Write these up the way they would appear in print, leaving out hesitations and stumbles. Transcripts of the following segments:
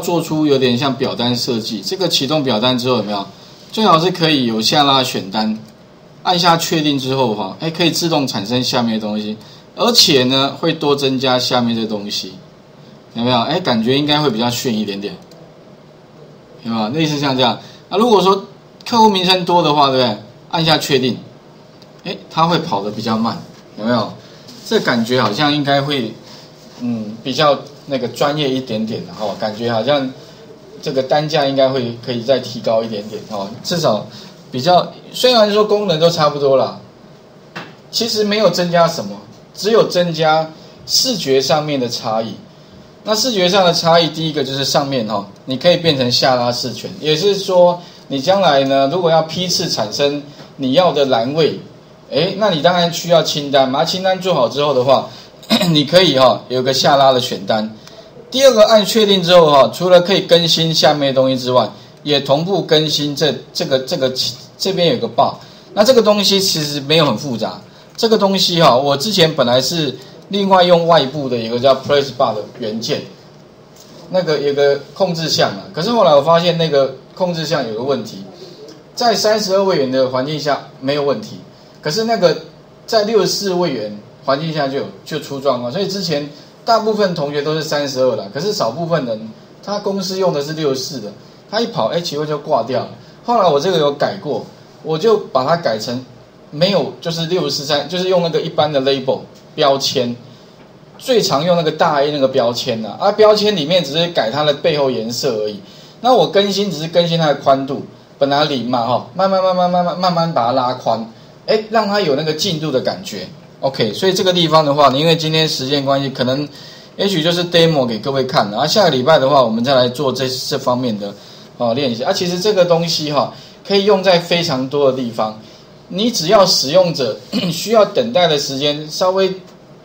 做出有点像表单设计。这个启动表单之后有没有？最好是可以有下拉选单，按下确定之后哈，可以自动产生下面的东西，而且呢会多增加下面的东西，有没有？感觉应该会比较炫一点点，有没有？类似像这样。那如果说客户名称多的话，对不对？按下确定，它会跑得比较慢，有没有？这感觉好像应该会，比较那个专业一点点的哈，感觉好像。这个单价应该会可以再提高一点点哦，至少比较，虽然说功能都差不多啦，其实没有增加什么，只有增加视觉上面的差异。那视觉上的差异，第一个就是上面哦，你可以变成下拉式权，也是说你将来呢，如果要批次产生你要的栏位，那你当然需要清单，把清单做好之后的话，你可以有个下拉的选单。第二个按确定之后除了可以更新下面的东西之外，也同步更新这边有个 bar。那这个东西其实没有很复杂。这个东西我之前本来是另外用外部的一个叫 press bar 的元件，那个有个控制项啊。可是后来我发现那个控制项有个问题，在32位元的环境下没有问题，可是那个在64位元环境下就出状况，所以之前。大部分同学都是32的，可是少部分人他公司用的是64的，他一跑奇怪就挂掉了。后来我这个有改过，我就把它改成没有，就是63，就是用那个一般的 label 标签，最常用那个大 A 那个标签啊，标签里面只是改它的背后颜色而已。那我更新只是更新它的宽度，本来0嘛慢慢把它拉宽，让它有那个进度的感觉。OK， 所以这个地方的话，因为今天时间关系，可能也许就是 demo 给各位看，下个礼拜的话，我们再来做这方面的练习。其实这个东西可以用在非常多的地方，你只要使用者需要等待的时间稍微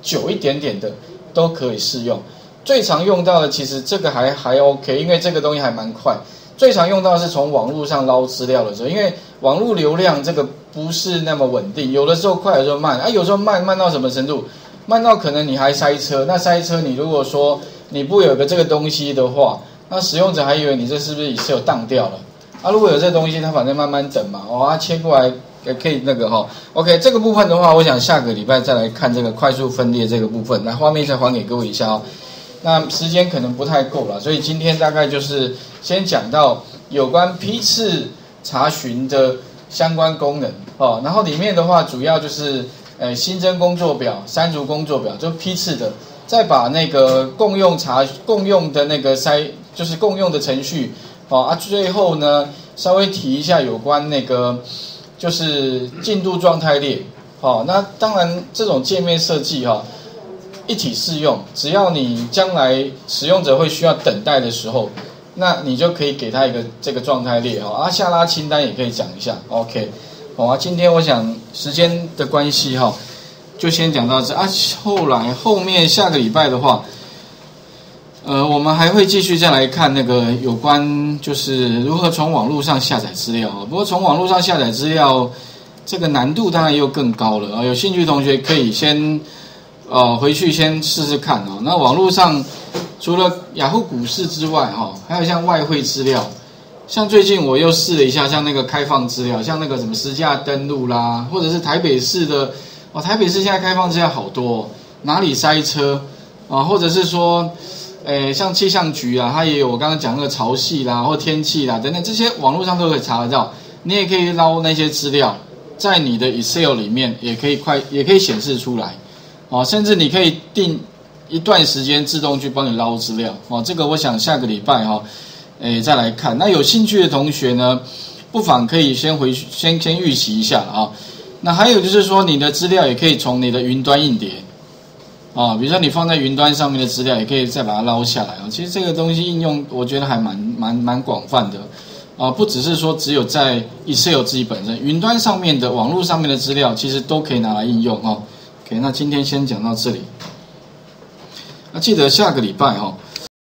久一点点的，都可以适用。最常用到的其实这个还 OK， 因为这个东西还蛮快。最常用到的是从网络上捞资料的时候，因为网络流量这个不是那么稳定，有的时候快，有的时候慢，有时候慢到什么程度？慢到可能你还塞车，那塞车你如果说你不有个这个东西的话，那使用者还以为你这是不是也是有当掉了？如果有这东西，他反正慢慢等嘛，切过来也可以那个OK， 这个部分的话，我想下个礼拜再来看这个快速分裂这个部分，来画面再还给各位一下。那时间可能不太够了，所以今天大概就是先讲到有关批次查询的相关功能然后里面的话主要就是新增工作表、删除工作表，就批次的，再把那个共用的那个就是共用的程序最后呢稍微提一下有关那个就是进度状态列那当然这种界面设计一体适用，只要你将来使用者会需要等待的时候，那你就可以给他一个这个状态列下拉清单也可以讲一下 OK 今天我想时间的关系就先讲到这后面下个礼拜的话我们还会继续再来看那个有关就是如何从网络上下载资料不过从网络上下载资料这个难度当然又更高了有兴趣同学可以先回去先试试看那网络上除了雅虎股市之外还有像外汇资料，像最近我又试了一下，像那个开放资料，像那个什么实价登录啦，或者是台北市的台北市现在开放资料好多哪里塞车或者是说像气象局啊，它也有我刚刚讲那个潮汐啦或天气啦等等，这些网络上都可以查得到，你也可以捞那些资料在你的 Excel 里面也可以显示出来甚至你可以定一段时间自动去帮你捞资料这个我想下个礼拜再来看。那有兴趣的同学呢，不妨可以先回去先预习一下那还有就是说，你的资料也可以从你的云端硬碟比如说你放在云端上面的资料，也可以再把它捞下来其实这个东西应用我觉得还蛮广泛的不只是说只有在 Excel 自己本身，云端上面的网络上面的资料，其实都可以拿来应用OK， 那今天先讲到这里。记得下个礼拜